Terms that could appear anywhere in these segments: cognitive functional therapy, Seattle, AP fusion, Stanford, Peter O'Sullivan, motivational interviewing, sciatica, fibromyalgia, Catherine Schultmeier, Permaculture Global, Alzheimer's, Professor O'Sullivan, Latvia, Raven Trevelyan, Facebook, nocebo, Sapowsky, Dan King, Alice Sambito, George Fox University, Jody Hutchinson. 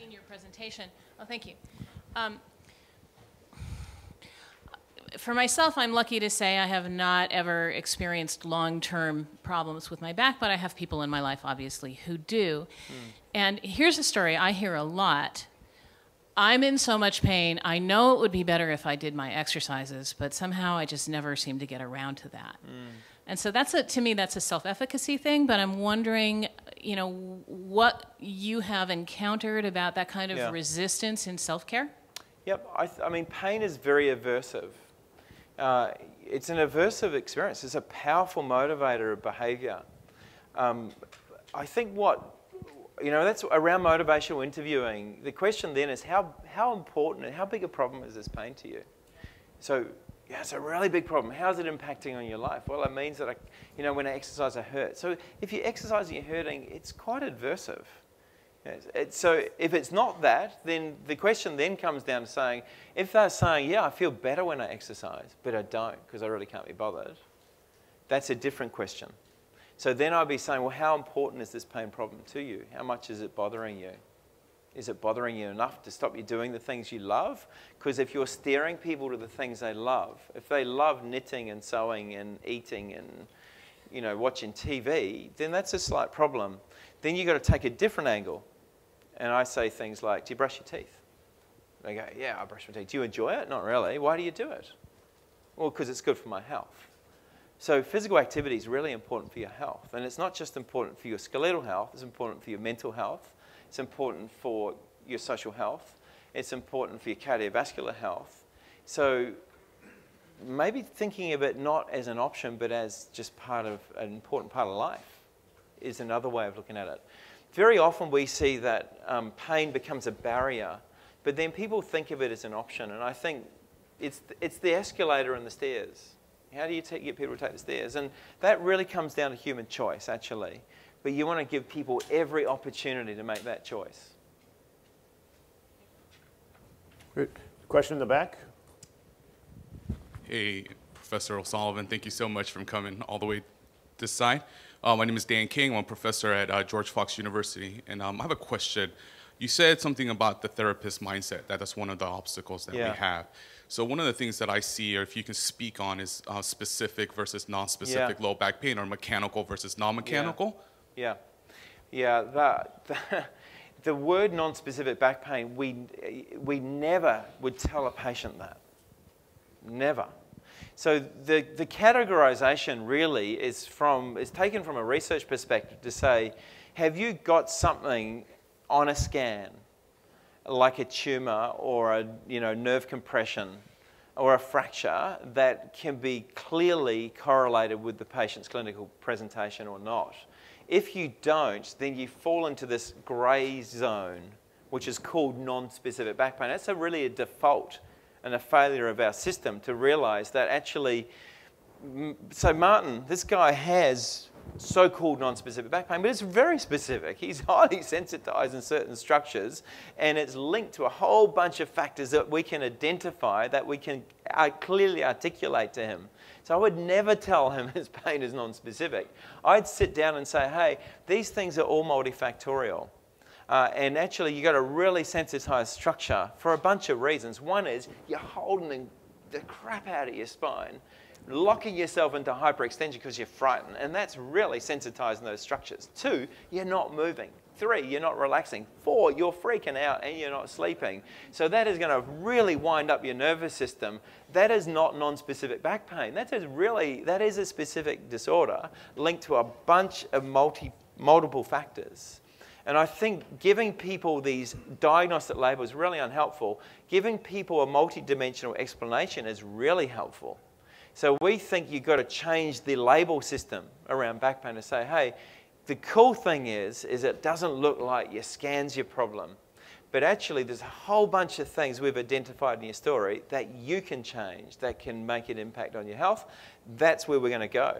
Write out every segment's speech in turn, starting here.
seen your presentation. Oh, thank you. For myself, I'm lucky to say I have not ever experienced long-term problems with my back, but I have people in my life, obviously, who do. Mm. And here's a story I hear a lot. I'm in so much pain, I know it would be better if I did my exercises, but somehow I just never seem to get around to that. Mm. And so that's a, to me, that's a self-efficacy thing, but I'm wondering, you know, what you have encountered about that kind of resistance in self-care? Yep, I mean, pain is very aversive. It's an aversive experience. It's a powerful motivator of behavior. I think what, you know, that's around motivational interviewing. The question then is how important and how big a problem is this pain to you? So, yeah, it's a really big problem. How is it impacting on your life? Well, it means that, you know, when I exercise, I hurt. So if you exercise and you're hurting, it's quite aversive. So if it's not that, then the question then comes down to saying, if they're saying, yeah, I feel better when I exercise, but I don't because I really can't be bothered, that's a different question. So then I'd be saying, well, how important is this pain problem to you? How much is it bothering you? Is it bothering you enough to stop you doing the things you love? Because if you're steering people to the things they love, if they love knitting and sewing and eating and, you know, watching TV, then that's a slight problem. Then you've got to take a different angle. And I say things like, do you brush your teeth? They go, yeah, I brush my teeth. Do you enjoy it? Not really. Why do you do it? Well, because it's good for my health. So physical activity is really important for your health. And it's not just important for your skeletal health. It's important for your mental health. It's important for your social health. It's important for your cardiovascular health. So maybe thinking of it not as an option, but as just part of an important part of life is another way of looking at it. Very often we see that pain becomes a barrier, but then people think of it as an option, and I think it's the escalator and the stairs. How do you get people to take the stairs? And that really comes down to human choice, actually. But you want to give people every opportunity to make that choice. Great. Question in the back? Hey, Professor O'Sullivan, thank you so much for coming all the way this side. My name is Dan King. I'm a professor at George Fox University, and I have a question. You said something about the therapist mindset, that's one of the obstacles that we have. So one of the things that I see, or if you can speak on, is specific versus non-specific low back pain, or mechanical versus non-mechanical. Yeah, yeah. The word non-specific back pain, we never would tell a patient that. Never. So the categorization really is taken from a research perspective to say, have you got something on a scan, like a tumor or a nerve compression or a fracture that can be clearly correlated with the patient's clinical presentation or not? If you don't, then you fall into this gray zone, which is called non-specific back pain. That's really a default and a failure of our system to realize that actually, so Martin, this guy has so-called non-specific back pain, but it's very specific. He's highly sensitized in certain structures, and it's linked to a whole bunch of factors that we can identify, that we can clearly articulate to him. So I would never tell him his pain is non-specific. I'd sit down and say, hey, these things are all multifactorial. And actually, you've got a really sensitized structure for a bunch of reasons. One is you're holding the crap out of your spine, locking yourself into hyperextension because you're frightened, and that's really sensitizing those structures. 2, you're not moving. 3, you're not relaxing. 4, you're freaking out and you're not sleeping. So that is going to really wind up your nervous system. That is not non-specific back pain. That is really, that is a specific disorder linked to a bunch of multiple factors. And I think giving people these diagnostic labels is really unhelpful. Giving people a multidimensional explanation is really helpful. So we think you've got to change the label system around back pain to say, hey, the cool thing is it doesn't look like your scan's your problem. But actually, there's a whole bunch of things we've identified in your story that you can change, that can make an impact on your health. That's where we're going to go.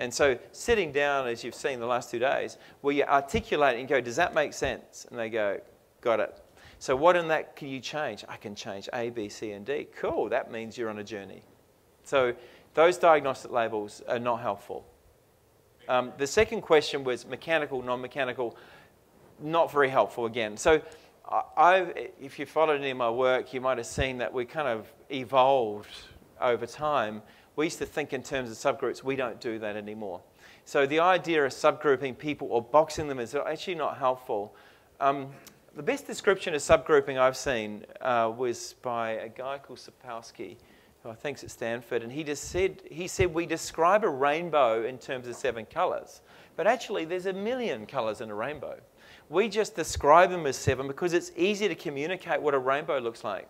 And so sitting down, as you've seen the last 2 days, where you articulate and go, does that make sense? And they go, got it. So what in that can you change? I can change A, B, C, and D. Cool, that means you're on a journey. So those diagnostic labels are not helpful. The second question was mechanical, non-mechanical, not very helpful again. So If you followed any of my work, you might have seen that we kind of evolved over time. We used to think in terms of subgroups. We don't do that anymore. So the idea of subgrouping people or boxing them is actually not helpful. The best description of subgrouping I've seen was by a guy called Sapowsky, who I think's at Stanford, and he said we describe a rainbow in terms of 7 colors, but actually there's a million colors in a rainbow. We just describe them as 7 because it's easy to communicate what a rainbow looks like.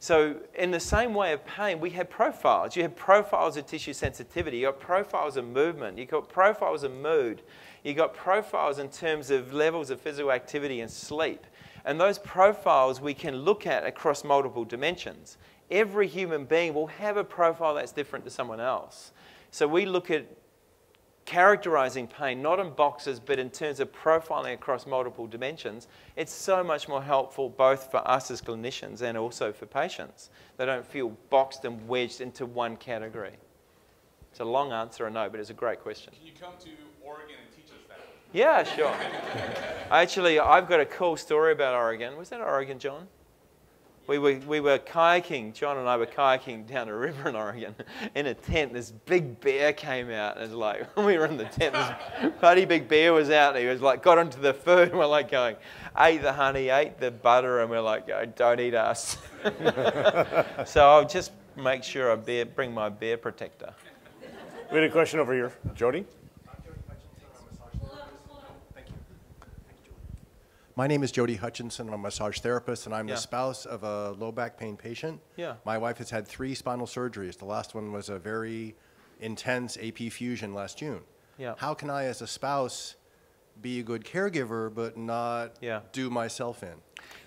So in the same way of pain, we had profiles. You had profiles of tissue sensitivity. You got profiles of movement. You got profiles of mood. You got profiles in terms of levels of physical activity and sleep. And those profiles we can look at across multiple dimensions. Every human being will have a profile that's different to someone else. So we look at characterizing pain, not in boxes, but in terms of profiling across multiple dimensions. It's so much more helpful both for us as clinicians and also for patients. They don't feel boxed and wedged into one category. It's a long answer, I know, but it's a great question. Can you come to Oregon and teach us that? Yeah, sure. Actually, I've got a cool story about Oregon. Was that Oregon, John? We were kayaking, John and I were kayaking down a river in Oregon in a tent. This big bear came out, and like, when we were in the tent, this bloody big bear was out, and he was like, got onto the food, and we're like going, ate the honey, ate the butter, and we're like, oh, don't eat us. So I'll just make sure I bring my bear protector. We had a question over here. Jody? My name is Jody Hutchinson. I'm a massage therapist, and I'm the spouse of a low back pain patient. Yeah. My wife has had 3 spinal surgeries. The last one was a very intense AP fusion last June. Yeah. How can I, as a spouse, be a good caregiver but not do myself in?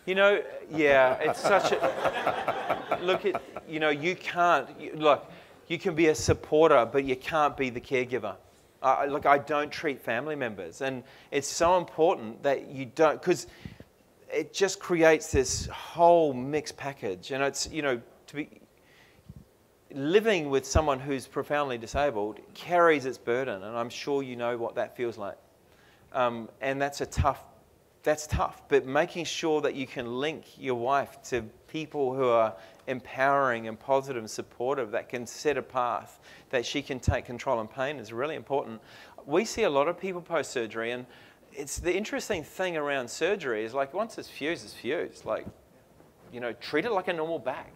You know, it's such a... Look, you know, you can't... Look, you can be a supporter, but you can't be the caregiver. Look, I don't treat family members, and it's so important that you don't, because it just creates this whole mixed package. And it's, you know, to be living with someone who's profoundly disabled carries its burden, and I'm sure you know what that feels like. And that's tough, but making sure that you can link your wife to people who are empowering and positive and supportive, that can set a path, that she can take control and pain, is really important. We see a lot of people post-surgery, and it's the interesting thing around surgery is, like, once it's fused, it's fused. Like, you know, treat it like a normal back.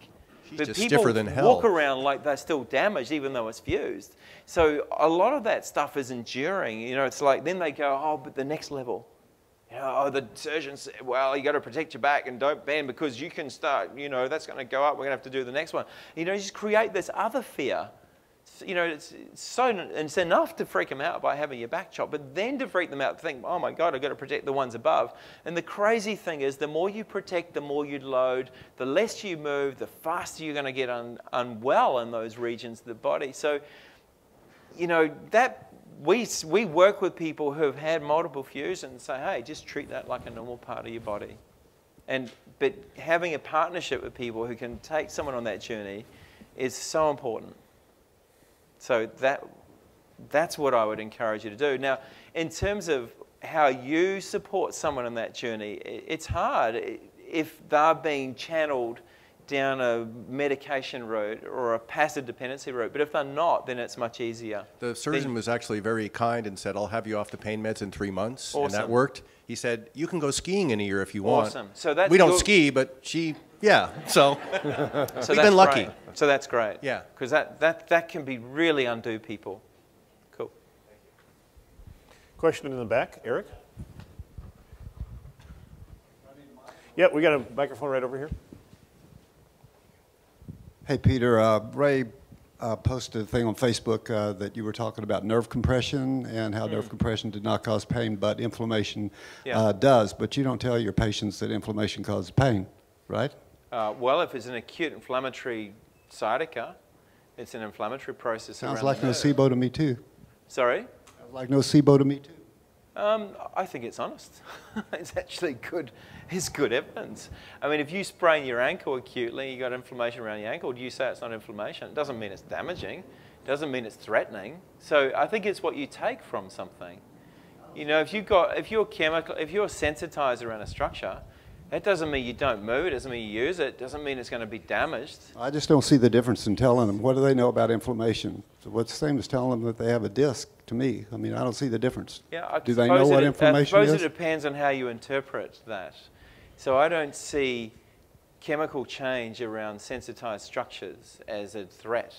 She's but just people stiffer than hell. Walk around like they're still damaged even though it's fused. So a lot of that stuff is enduring. You know, it's like then they go, oh, but the next level. You know, oh, the surgeon said, well, you got to protect your back and don't bend because you can start, you know, that's going to go up. We're going to have to do the next one. You know, you just create this other fear. You know, it's enough to freak them out by having your back chopped, but then to freak them out, think, oh my God, I've got to protect the ones above. And the crazy thing is, the more you protect, the more you load, the less you move, the faster you're going to get unwell in those regions of the body. So, you know, that... We work with people who have had multiple fusions and say, hey, just treat that like a normal part of your body. But having a partnership with people who can take someone on that journey is so important. So that's what I would encourage you to do. Now, in terms of how you support someone on that journey, it's hard if they're being channeled down a medication route or a passive dependency route, but if they're not, then it's much easier. The surgeon was actually very kind and said, I'll have you off the pain meds in 3 months, awesome. And that worked. He said, you can go skiing in a year if you want. Awesome. So that's we don't ski, but she, so, so we've been lucky. Great. So that's great. Yeah. Because that can be really undo people. Cool. Question in the back, Eric? Yeah, we got a microphone right over here. Hey, Peter, Ray posted a thing on Facebook that you were talking about nerve compression and how nerve compression did not cause pain, but inflammation does. But you don't tell your patients that inflammation causes pain, right? Well, if it's an acute inflammatory sciatica, it's an inflammatory process. Sounds like nocebo to me, too. Sorry? Sounds like nocebo to me, too. I think it's honest. It's actually good. It's good evidence. I mean, if you sprain your ankle acutely, you got inflammation around your ankle. Do you say it's not inflammation? It doesn't mean it's damaging. It doesn't mean it's threatening. So I think it's what you take from something. You know, if you're sensitized around a structure, That doesn't mean you don't move it, doesn't mean you use it, doesn't mean it's going to be damaged. I just don't see the difference in telling them, what do they know about inflammation? So what's the same as telling them that they have a disc, to me. I mean, I don't see the difference. Yeah, do they know what inflammation is? I suppose it depends on how you interpret that. So I don't see chemical change around sensitized structures as a threat.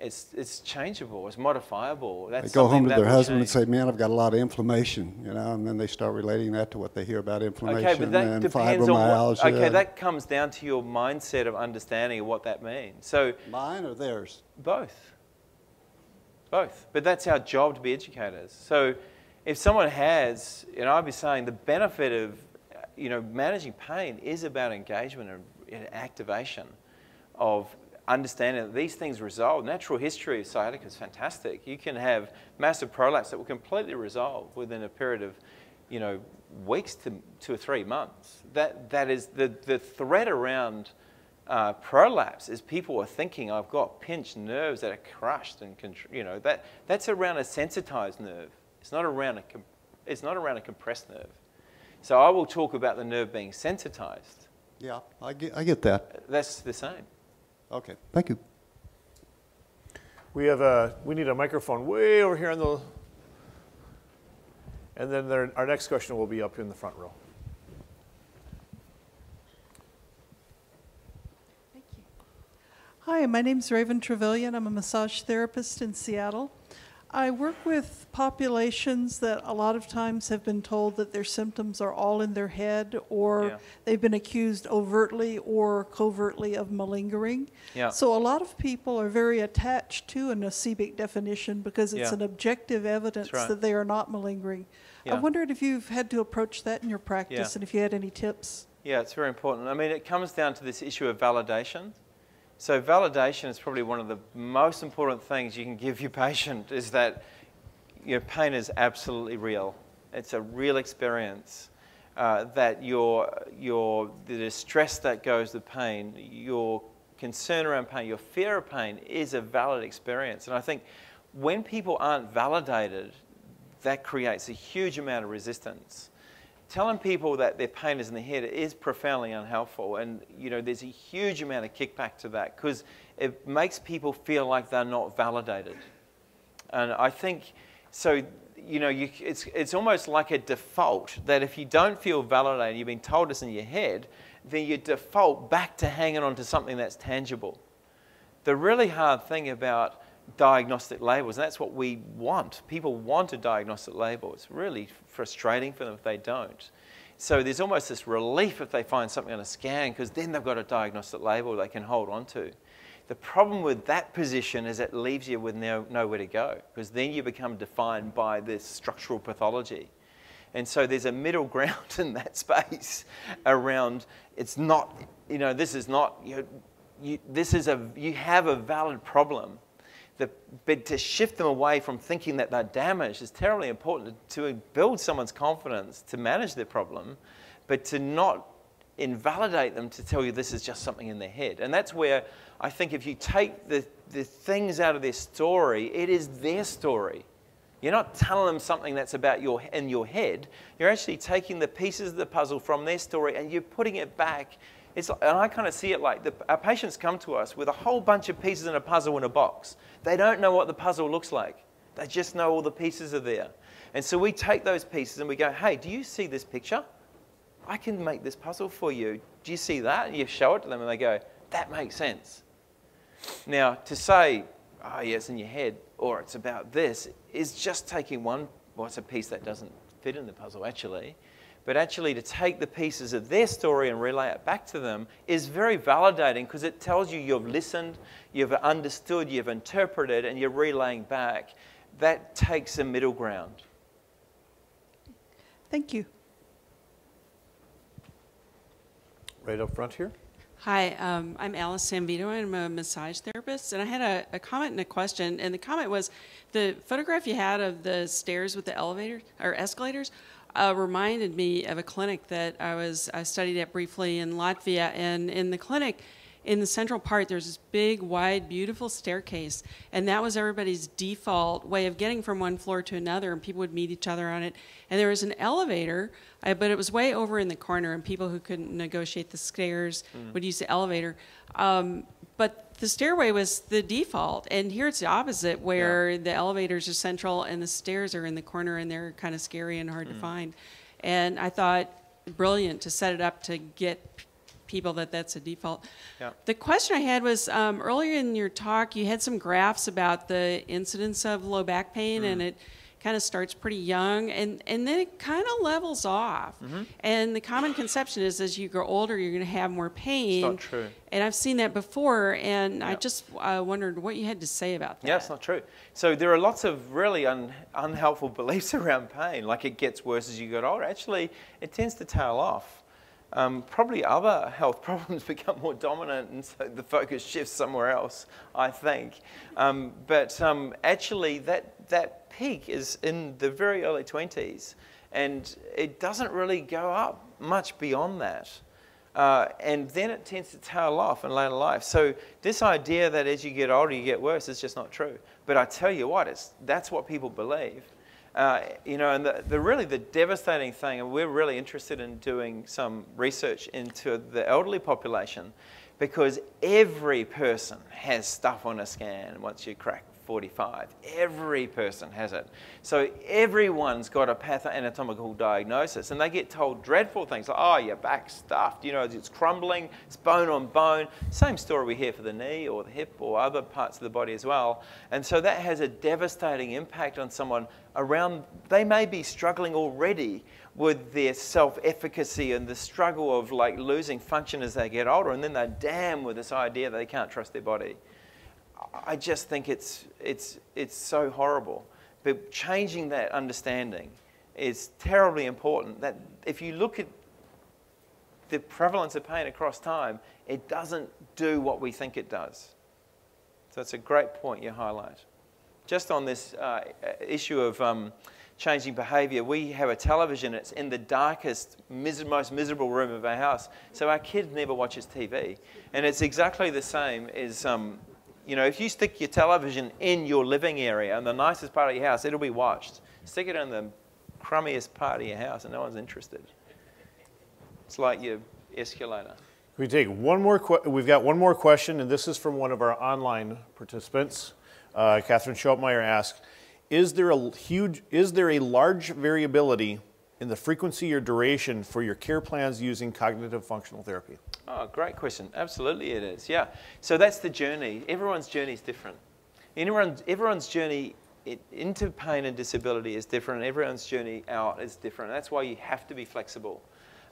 It's changeable, it's modifiable. That's they go home to their husband and say, man, I've got a lot of inflammation, you know, and then they start relating that to what they hear about inflammation and fibromyalgia. Okay, that comes down to your mindset of understanding of what that means. So, mine or theirs? Both. Both. But that's our job to be educators. So if someone has, and I'd be saying the benefit of, you know, managing pain is about engagement and activation of understanding that these things resolve. Natural history of sciatica is fantastic. You can have massive prolapse that will completely resolve within a period of, you know, weeks to 2 or 3 months. That is the threat around prolapse is people are thinking, I've got pinched nerves that are crushed and you know, that's around a sensitized nerve. It's not around a compressed nerve. So I will talk about the nerve being sensitized. Yeah, I get that. That's the same. Okay, thank you. We need a microphone way over here on the, and then our next question will be up in the front row. Thank you. Hi, my name's Raven Trevelyan. I'm a massage therapist in Seattle. I work with populations that a lot of times have been told that their symptoms are all in their head, or they've been accused overtly or covertly of malingering. Yeah. So a lot of people are very attached to a nocebic definition because it's an objective evidence that they are not malingering. Yeah. I wondered if you've had to approach that in your practice and if you had any tips. Yeah, it's very important. I mean, it comes down to this issue of validation. So validation is probably one of the most important things you can give your patient, is that your pain is absolutely real. It's a real experience. That the distress that goes with pain, your concern around pain, your fear of pain is a valid experience. And I think when people aren't validated, that creates a huge amount of resistance. Telling people that their pain is in the head is profoundly unhelpful, and you know there's a huge amount of kickback to that because it makes people feel like they're not validated. And I think so. You know, it's almost like a default that if you don't feel validated, you've been told it's in your head, then you default back to hanging on to something that's tangible. The really hard thing about diagnostic labels, and that's what we want. People want a diagnostic label. It's really frustrating for them if they don't. So there's almost this relief if they find something on a scan, because then they've got a diagnostic label they can hold on to. The problem with that position is it leaves you with nowhere to go, because then you become defined by this structural pathology. And so there's a middle ground in that space around, it's not, you know, this is not, you know, you have a valid problem. But to shift them away from thinking that they're damaged is terribly important to build someone's confidence to manage their problem, but to not invalidate them to tell you this is just something in their head. And that's where I think if you take the things out of their story, it is their story. You're not telling them something that's about in your head. You're actually taking the pieces of the puzzle from their story and you're putting it back. And I kind of see it like our patients come to us with a whole bunch of pieces in a puzzle in a box. They don't know what the puzzle looks like. They just know all the pieces are there. And so we take those pieces and we go, hey, do you see this picture? I can make this puzzle for you. Do you see that? And you show it to them and they go, that makes sense. Now, to say, oh, yeah, it's in your head, or it's about this, is just taking it's a piece that doesn't fit in the puzzle, actually. But actually to take the pieces of their story and relay it back to them is very validating, because it tells you you've listened, you've understood, you've interpreted, and you're relaying back. That takes a middle ground. Thank you. Right up front here. Hi, I'm Alice Sambito, and I'm a massage therapist, and I had a comment and a question, and the comment was, the photograph you had of the stairs with the elevators, or escalators, reminded me of a clinic that I studied at briefly in Latvia, and in the clinic in the central part, there's this big, wide, beautiful staircase, and that was everybody's default way of getting from one floor to another, and people would meet each other on it. And there was an elevator, but it was way over in the corner, and people who couldn't negotiate the stairs would use the elevator. But the stairway was the default, and here it's the opposite, where the elevators are central and the stairs are in the corner, and they're kind of scary and hard to find. And I thought, brilliant to set it up to get people that's a default. Yeah. The question I had was, earlier in your talk, you had some graphs about the incidence of low back pain, and it kind of starts pretty young, and then it kind of levels off. And the common conception is as you grow older, you're going to have more pain. It's not true. And I've seen that before, and I just wondered what you had to say about that. Yeah, it's not true. So there are lots of really unhelpful beliefs around pain, like it gets worse as you get older. Actually, it tends to tail off. Probably other health problems become more dominant, and so the focus shifts somewhere else, I think. Actually, that peak is in the very early 20s, and it doesn't really go up much beyond that. And then it tends to tail off in later life. So this idea that as you get older, you get worse is just not true. But I tell you what, that's what people believe. You know, and really the devastating thing, and we're really interested in doing some research into the elderly population, because every person has stuff on a scan once you crack 45. Every person has it. So everyone's got a patho-anatomical diagnosis, and they get told dreadful things like, oh, your back's stuffed, you know, it's crumbling, it's bone on bone. Same story we hear for the knee or the hip or other parts of the body as well. And so that has a devastating impact on someone around, they may be struggling already with their self-efficacy and the struggle of like losing function as they get older, and then they're damned with this idea that they can't trust their body. I just think it's so horrible. But changing that understanding is terribly important. That if you look at the prevalence of pain across time, it doesn't do what we think it does. So it's a great point you highlight. Just on this issue of changing behaviour, we have a television. It's in the darkest, most miserable room of our house. So our kid never watches TV. And it's exactly the same as... you know, if you stick your television in your living area, in the nicest part of your house, it'll be watched. Stick it in the crummiest part of your house and no one's interested. It's like your escalator. We take one more we've got one more question, and this is from one of our online participants. Catherine Schultmeier asks, is there a large variability in the frequency or duration for your care plans using cognitive functional therapy? Oh, great question. Absolutely it is, yeah. So that's the journey. Everyone's journey is different. Everyone's journey into pain and disability is different. Everyone's journey out is different. That's why you have to be flexible.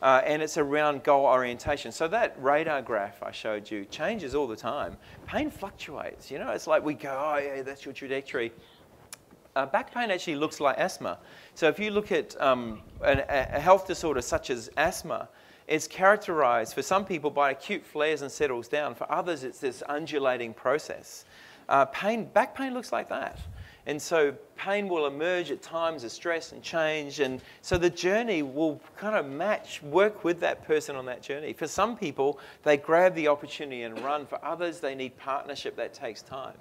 And it's around goal orientation. So that radar graph I showed you changes all the time. Pain fluctuates. You know, it's like we go, oh, yeah, that's your trajectory. Back pain actually looks like asthma. So if you look at a health disorder such as asthma, it's characterized for some people by acute flares and settles down. For others, it's this undulating process. Back pain looks like that. And so pain will emerge at times of stress and change. And so the journey will kind of work with that person on that journey. For some people, they grab the opportunity and run. For others, they need partnership. That takes time.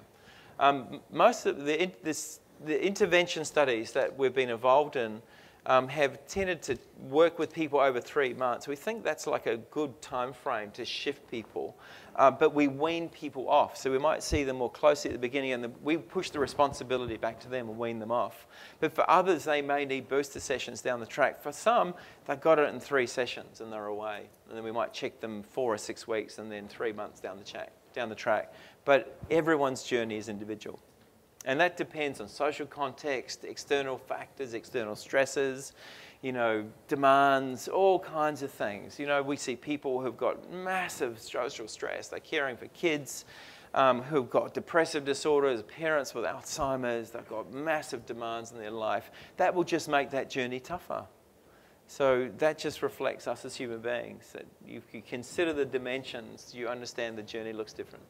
Most of the intervention studies that we've been involved in have tended to work with people over 3 months. We think that's like a good time frame to shift people, but we wean people off. So we might see them more closely at the beginning, and we push the responsibility back to them and wean them off. But for others, they may need booster sessions down the track. For some, they've got it in 3 sessions and they're away. And then we might check them 4 or 6 weeks and then 3 months down the track. But everyone's journey is individual. And that depends on social context, external factors, external stresses, you know, demands, all kinds of things. You know, we see people who've got massive social stress. They're caring for kids who've got depressive disorders, parents with Alzheimer's. They've got massive demands in their life. That will just make that journey tougher. So that just reflects us as human beings, that if you consider the dimensions, you understand the journey looks different.